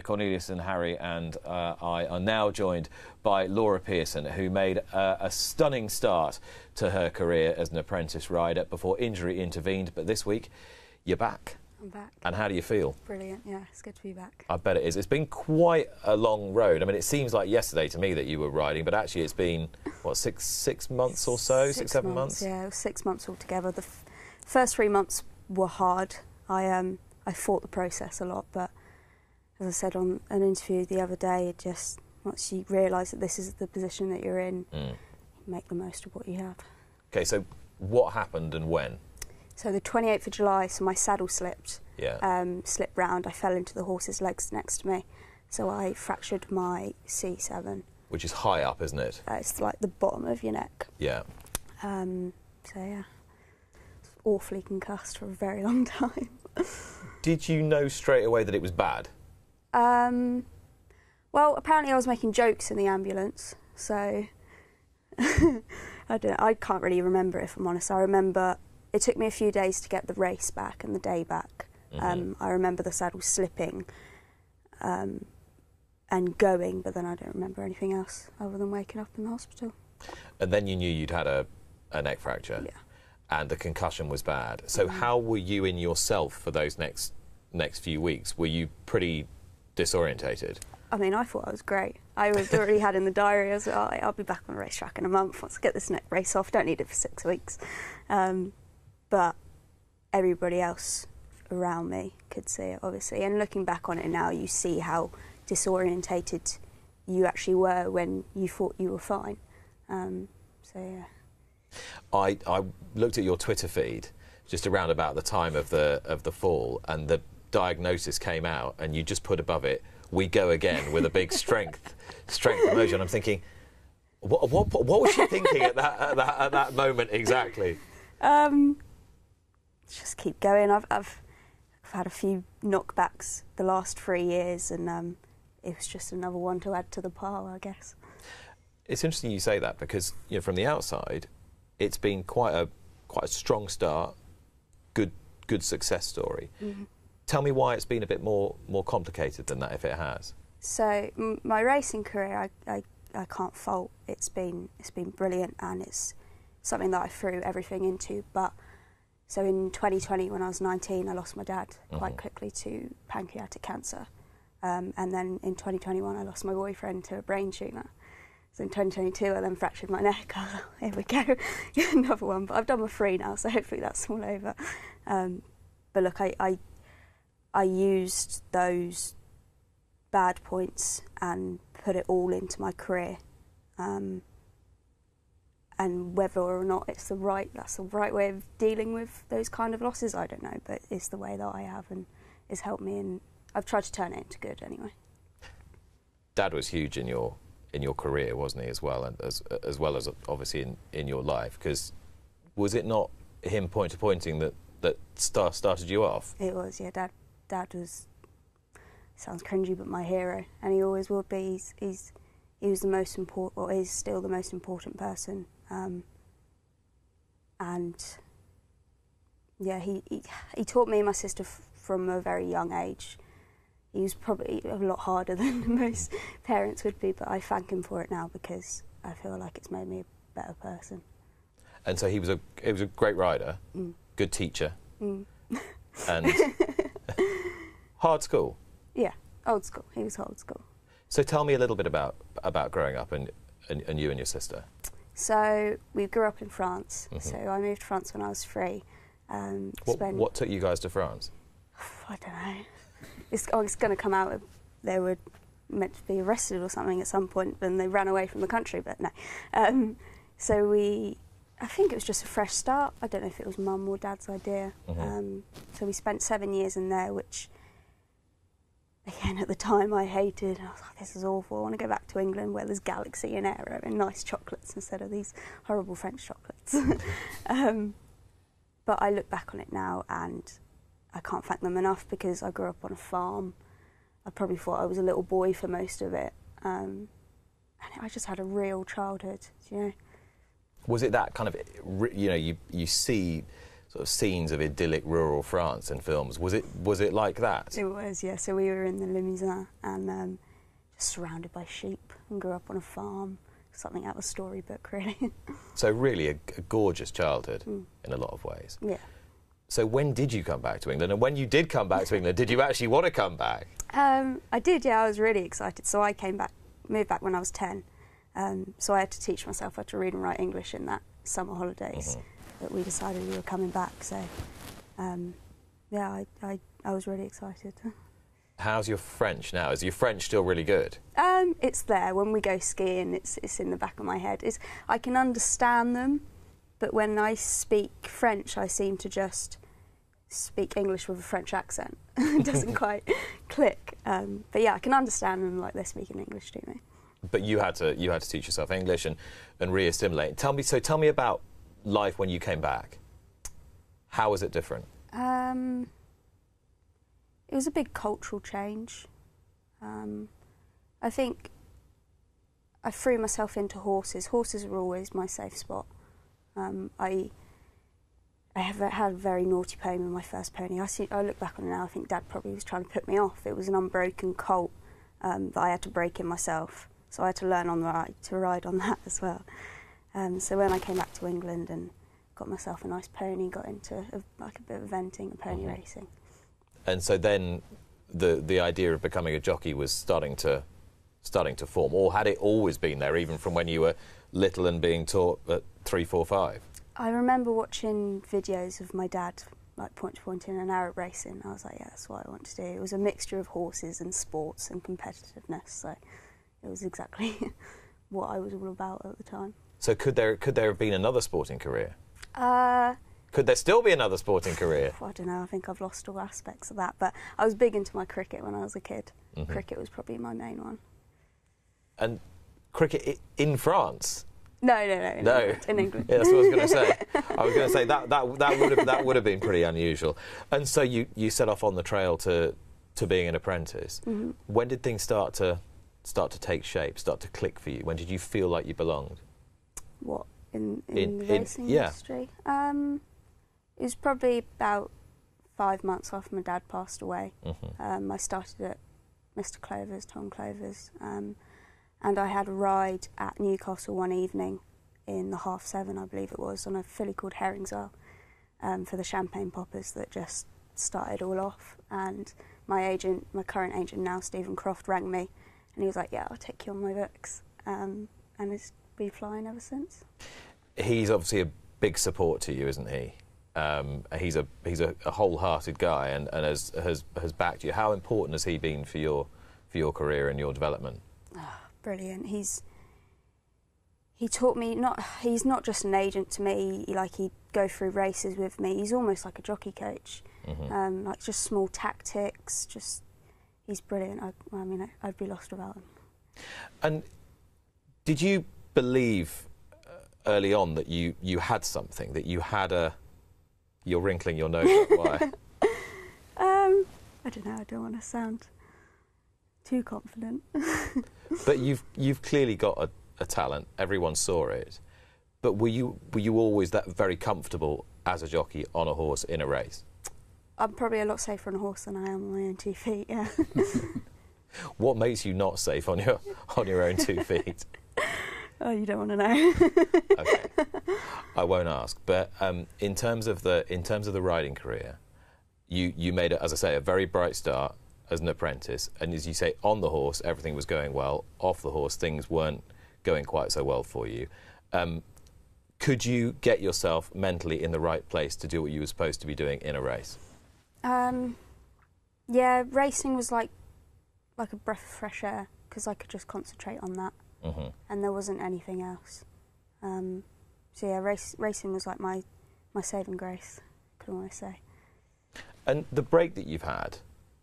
Cornelius and Harry and I are now joined by Laura Pearson, who made a stunning start to her career as an apprentice rider before injury intervened. But this week, you're back. I'm back. And how do you feel? Brilliant, yeah, it's good to be back. I bet it is. It's been quite a long road. I mean, it seems like yesterday to me that you were riding, but actually it's been, what, six months or so? Six, 7 months? Yeah, it was 6 months altogether. The first 3 months were hard. I fought the process a lot, but as I said on an interview the other day, it just, once you realise that this is the position that you're in, you make the most of what you have. OK, so what happened and when? So the 28th of July, so my saddle slipped, slipped round. I fell into the horse's legs next to me, so I fractured my C7. Which is high up, isn't it? It's like the bottom of your neck. Yeah. So, yeah, awfully concussed for a very long time. Did you know straight away that it was bad? Well, apparently I was making jokes in the ambulance, so I can't really remember, if I'm honest. I remember it took me a few days to get the race back and the day back. I remember the saddle slipping and going, but then I don't remember anything else other than waking up in the hospital. And then you knew you'd had a neck fracture, and the concussion was bad. So how were you in yourself for those next few weeks? Were you pretty disorientated? I mean, I thought I was great. I already had in the diary, I was like, I'll be back on the racetrack in a month once I get this neck race off. Don't need it for 6 weeks. But everybody else around me could see it, obviously. And looking back on it now, you see how disorientated you actually were when you thought you were fine. So, yeah. I looked at your Twitter feed just around about the time of the fall, and the diagnosis came out, and you just put above it, "We go again," with a big strength emoji. And I'm thinking, what was she thinking at that moment exactly? Just keep going. I've had a few knockbacks the last 3 years, and it was just another one to add to the pile, I guess. It's interesting you say that, because, you know, from the outside, it's been quite a strong start, good success story. Tell me why it's been a bit more complicated than that, if it has. So my racing career, I can't fault. It's been brilliant, and it's something that I threw everything into. But so in 2020, when I was 19, I lost my dad quite quickly to pancreatic cancer, and then in 2021, I lost my boyfriend to a brain tumour. So in 2022, I then fractured my neck. I was like, here we go, another one. But I've done my 3 now, so hopefully that's all over. But look, I used those bad points and put it all into my career, and whether or not it's the right way of dealing with those kind of losses, I don't know, but it's the way that I have, and it's helped me, and I've tried to turn it into good anyway. Dad was huge in your career, wasn't he, as well, and as well as obviously in your life? Because was it not him pointing that started you off? It was, yeah. Dad was, sounds cringy, but my hero, and he always will be. He was the most important, or is still the most important person. And yeah, he taught me and my sister from a very young age. He was probably a lot harder than most parents would be, but I thank him for it now, because I feel like it's made me a better person. And so he was a great rider, good teacher, and. Hard school? Yeah, old school. He was old school. So tell me a little bit about growing up and you and your sister. So we grew up in France. So I moved to France when I was 3. What took you guys to France? I don't know. It's going to come out. They were meant to be arrested or something at some point, and they ran away from the country, but no. So I think it was just a fresh start. I don't know if it was Mum or Dad's idea. So we spent 7 years in there, which... Again, at the time I hated, and I was like, this is awful, I want to go back to England where there's Galaxy and Aero and nice chocolates instead of these horrible French chocolates. But I look back on it now and I can't thank them enough, because I grew up on a farm. I probably thought I was a little boy for most of it. And I just had a real childhood, you know. Was it that kind of, you know, you see sort of scenes of idyllic rural France in films. Was it like that? It was, yeah. So we were in the Limousin and just surrounded by sheep and grew up on a farm. Something out of a storybook, really. So really a gorgeous childhood in a lot of ways. Yeah. So when did you come back to England? And when you did come back to England, did you actually want to come back? I did, yeah. I was really excited. So I came back, moved back when I was 10. So I had to teach myself how to read and write English in that summer holidays. But we decided we were coming back. So, yeah, I was really excited. How's your French now? Is your French still really good? It's there. When we go skiing, it's in the back of my head. I can understand them, but when I speak French, I seem to just speak English with a French accent. It doesn't quite click. But yeah, I can understand them like they're speaking English to me. But you had to teach yourself English and re-assimilate. Tell me about life when you came back. How was it different? It was a big cultural change. I think I threw myself into horses. Horses were always my safe spot. I have had a very naughty pony, my first pony. I look back on it now, I think Dad probably was trying to put me off. It was an unbroken colt that I had to break in myself. So I had to learn on the ride, to ride on that as well. So when I came back to England and got myself a nice pony, got into like a bit of eventing and pony racing. And so then the idea of becoming a jockey was starting to form, or had it always been there, even from when you were little and being taught at 3, 4, 5? I remember watching videos of my dad, like point-to-pointing and Arab racing. I was like, yeah, that's what I want to do. It was a mixture of horses and sports and competitiveness, so it was exactly what I was all about at the time. So could there have been another sporting career? Could there still be another sporting career? I don't know, I think I've lost all aspects of that, but I was big into my cricket when I was a kid. Cricket was probably my main one. And cricket in France? No. In England. Yeah, that's what I was going to say. I was going to say that would have been pretty unusual. And so you set off on the trail to being an apprentice. When did things start to take shape, start to click for you? When did you feel like you belonged? What, in the racing industry? It was probably about 5 months after my dad passed away. I started at Mr Clover's, Tom Clover's, and I had a ride at Newcastle one evening in the half 7, I believe it was, on a filly called Herring's Isle for the Champagne Poppers that just started all off. And my agent, my current agent now, Stephen Croft, rang me and he was like, yeah, I'll take you on my books. And it's been flying ever since. He's obviously a big support to you, isn't he? He's a wholehearted guy and has backed you. How important has he been for your career and your development? Oh, brilliant. He taught me he's not just an agent to me, he'd go through races with me. He's almost like a jockey coach. Like just small tactics, he's brilliant. I mean, I'd be lost without him. And did you believe early on that you had something, that you had a... You're wrinkling your nose up, why? I don't know, I don't want to sound too confident. But you've clearly got a talent, everyone saw it. But were you always that very comfortable as a jockey on a horse in a race? I'm probably a lot safer on a horse than I am on my own 2 feet, yeah. What makes you not safe on your own 2 feet? Oh, you don't want to know. Okay, I won't ask. But in terms of the riding career, you made, as I say, a very bright start as an apprentice, and as you say, on the horse everything was going well. Off the horse things weren't going quite so well for you. Could you get yourself mentally in the right place to do what you were supposed to be doing in a race? Yeah, racing was like a breath of fresh air because I could just concentrate on that. And there wasn't anything else. So yeah, racing was like my saving grace, I could almost say. And the break that you've had,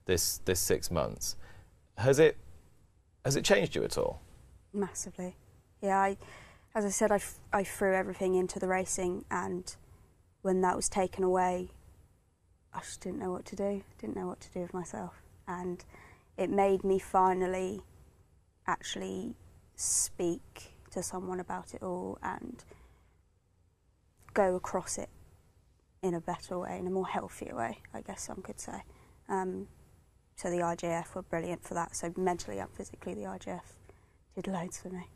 this 6 months, has it changed you at all? Massively. Yeah, as I said, I threw everything into the racing, and when that was taken away, I just didn't know what to do. Didn't know what to do with myself, and it made me finally actually speak to someone about it all and go across it in a better way, in a more healthier way, I guess some could say. So the IJF were brilliant for that. So mentally and physically, the IJF did loads for me.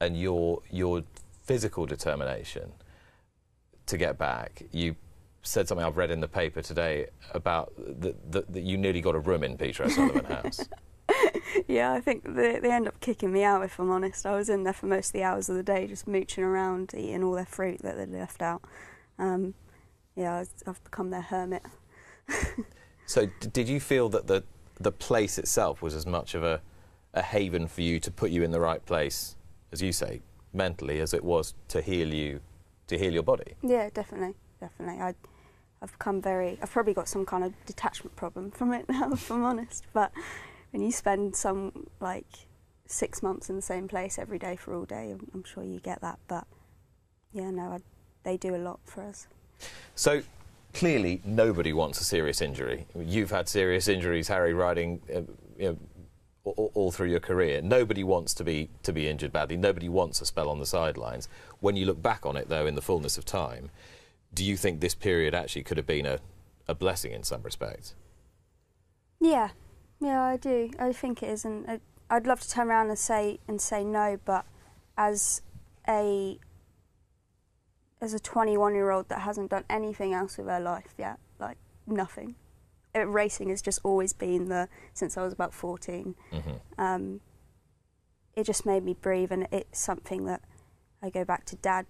And your physical determination to get back, you said something I've read in the paper today about that you nearly got a room in Peter O'Sullivan House. Yeah, I think they end up kicking me out, if I'm honest. I was in there for most of the hours of the day, just mooching around, eating all their fruit that they'd left out. Yeah, I've become their hermit. So did you feel that the place itself was as much of a haven for you to put you in the right place, as you say, mentally, as it was to heal you, to heal your body? Yeah, definitely, definitely. I've become very... I've probably got some kind of detachment problem from it now, if I'm honest, but... When you spend some, like, 6 months in the same place every day for all day, I'm sure you get that. But, yeah, no, they do a lot for us. So, clearly, nobody wants a serious injury. You've had serious injuries, Harry, riding you know, all through your career. Nobody wants to be injured badly. Nobody wants a spell on the sidelines. When you look back on it, though, in the fullness of time, do you think this period actually could have been a blessing in some respects? Yeah. Yeah, I do. I think it is, and I'd love to turn around and say no, but as a 21-year-old that hasn't done anything else with her life yet, like nothing. Racing has just always been since I was about 14. Mm-hmm. It just made me breathe, and it's something that I go back to. Dad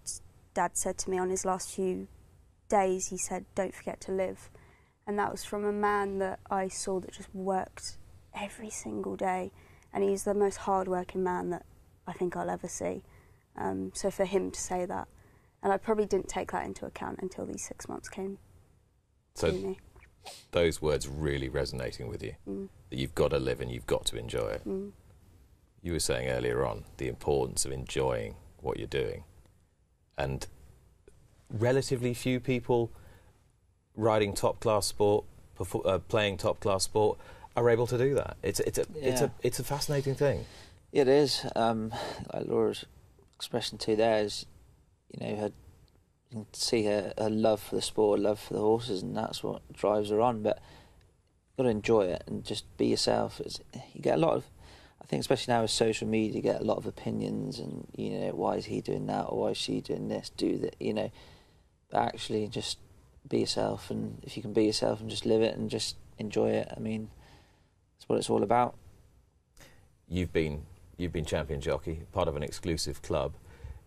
said to me on his last few days, he said, "Don't forget to live." And that was from a man that I saw that just worked every single day, and he's the most hard-working man that I think I'll ever see. So for him to say that, and I probably didn't take that into account until these 6 months came to me. So those words really resonating with you, that you've got to live and you've got to enjoy it. You were saying earlier on the importance of enjoying what you're doing, and relatively few people riding top-class sport, playing top-class sport, are able to do that. It's a fascinating thing. It is. Like Laura's expression too there is, you know, you can see her love for the sport, love for the horses, and that's what drives her on. But you've got to enjoy it and just be yourself. You get a lot of, I think, especially now with social media, you get a lot of opinions, and you know, why is he doing that, or why is she doing this? Do that, you know. But actually, just be yourself, and if you can be yourself and just live it and just enjoy it, I mean, that's what it's all about. You've been champion jockey, part of an exclusive club.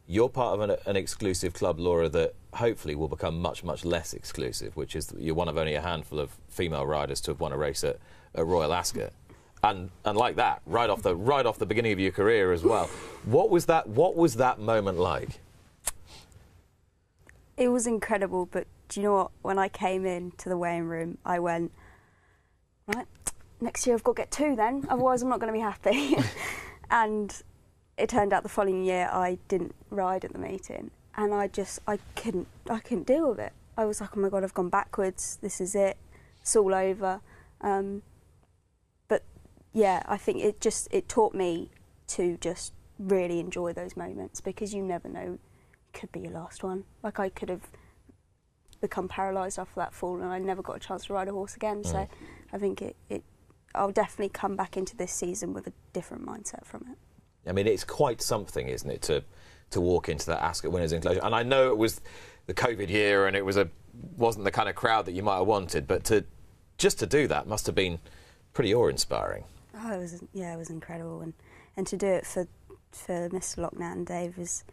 You're part of an exclusive club, Laura, that hopefully will become much, much less exclusive, which is you're one of only a handful of female riders to have won a race at Royal Ascot. And like that, right off the beginning of your career as well. What was that moment like? It was incredible, but do you know what? When I came into the weighing room, I went, right, next year I've got to get two then, otherwise I'm not going to be happy. And it turned out the following year I didn't ride at the meeting, and I couldn't deal with it. I was like, oh my God, I've gone backwards, this is it, it's all over. But yeah, I think it taught me to just really enjoy those moments, because you never know, it could be your last one. Like, I could have become paralysed after that fall, and I never got a chance to ride a horse again. So I think I'll definitely come back into this season with a different mindset from it. I mean, it's quite something, isn't it, to walk into that Ascot Winners' Enclosure? And I know it was the COVID year, and it wasn't the kind of crowd that you might have wanted, but just to do that must have been pretty awe-inspiring. Oh, it was incredible, and to do it for Mr. Locknett and Dave was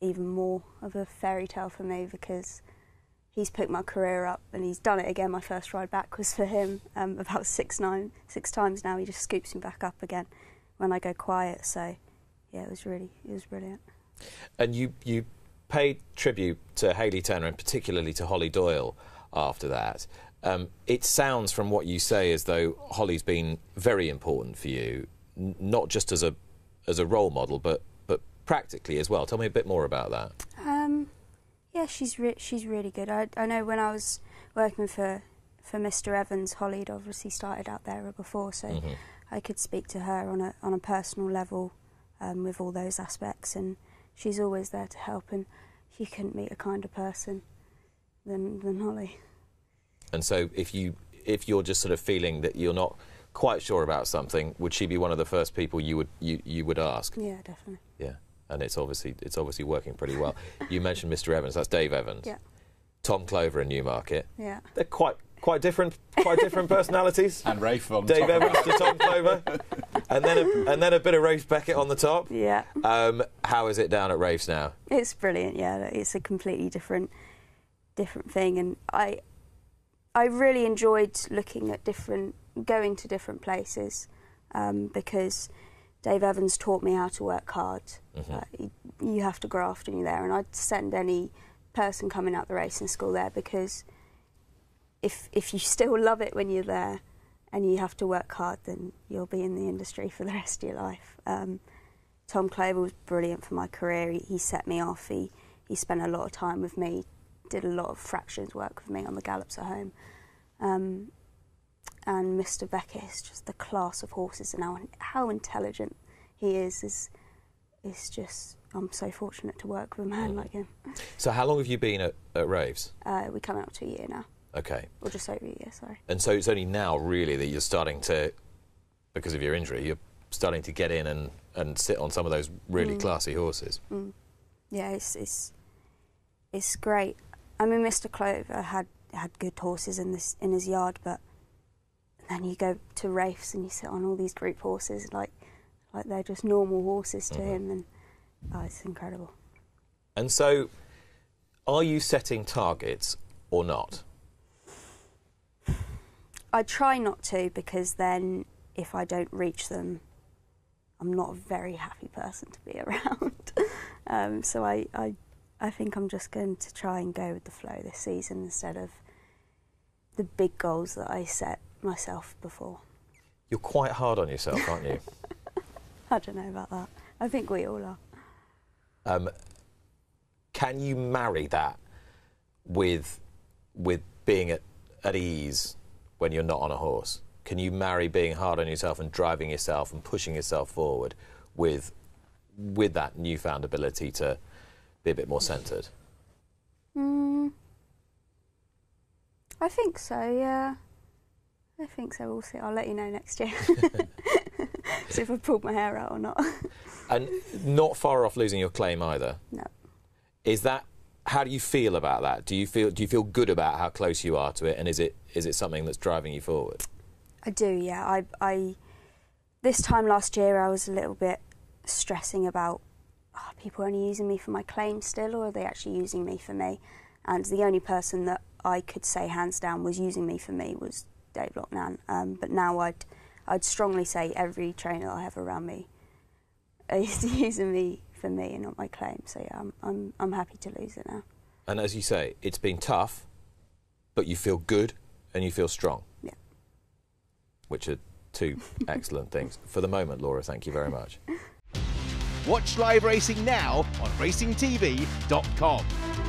even more of a fairy tale for me, because he's picked my career up, and he's done it again. My first ride back was for him. About six times now. He just scoops me back up again when I go quiet. So, yeah, it was brilliant. And you paid tribute to Hayley Turner, and particularly to Holly Doyle after that. It sounds from what you say as though Holly's been very important for you, not just as a role model, but practically as well. Tell me a bit more about that. Yeah, she's really good. I know when I was working for Mr Evans, Holly had obviously started out there before, so I could speak to her on a personal level with all those aspects, and she's always there to help, and you couldn't meet a kinder person. than Holly. And so if you're just sort of feeling that you're not quite sure about something, would she be one of the first people you would ask? Yeah, definitely. Yeah. And it's obviously working pretty well. You mentioned Mr Evans, that's Dave Evans. Yeah. Tom Clover in Newmarket. Yeah. They're quite different personalities. And Rafe on Dave Evans to Tom Clover. And then a bit of Rafe Beckett on the top. Yeah. How is it down at Rafe's now? It's brilliant, yeah. It's a completely different thing, and I really enjoyed looking at going to different places, because Dave Evans taught me how to work hard. Mm-hmm. You have to grow after you there, and I'd send any person coming out the racing school there, because if you still love it when you're there and you have to work hard, then you'll be in the industry for the rest of your life. Tom Clover was brilliant for my career. He set me off. He spent a lot of time with me, did a lot of fractions work with me on the gallops at home. And Mr Beckett is just the class of horses, and how intelligent he is just, I'm so fortunate to work with a man like him. So how long have you been at Raves? We're coming up to a year now. Okay. Or just over a year, sorry. And so it's only now really that you're starting to, because of your injury, you're starting to get in and sit on some of those really classy horses. Mm. Yeah, it's great. I mean, Mr Clover had good horses in his yard, but then you go to Rafe's and you sit on all these group horses like they're just normal horses to him, and it's incredible. And so, are you setting targets or not? I try not to, because then if I don't reach them, I'm not a very happy person to be around. So I think I'm just going to try and go with the flow this season instead of the big goals that I set myself before. You're quite hard on yourself, aren't you? I don't know about that. I think we all are. Can you marry that with being at ease when you're not on a horse? Can you marry being hard on yourself and driving yourself and pushing yourself forward with that newfound ability to be a bit more centred? I think so, yeah. I think so. We'll see. I'll let you know next year. See if I pulled my hair out or not. And not far off losing your claim either. No. Is that? How do you feel about that? Do you feel good about how close you are to it? And is it something that's driving you forward? I do. Yeah. I this time last year I was a little bit stressing about, are people only using me for my claim still, or are they actually using me for me? And the only person that I could say hands down was using me for me was Dave Locknett. But now I'd strongly say every trainer I have around me is using me for me and not my claim. So yeah, I'm happy to lose it now. And as you say, it's been tough, but you feel good and you feel strong. Yeah. Which are two excellent things. For the moment, Laura, thank you very much. Watch live racing now on racingtv.com.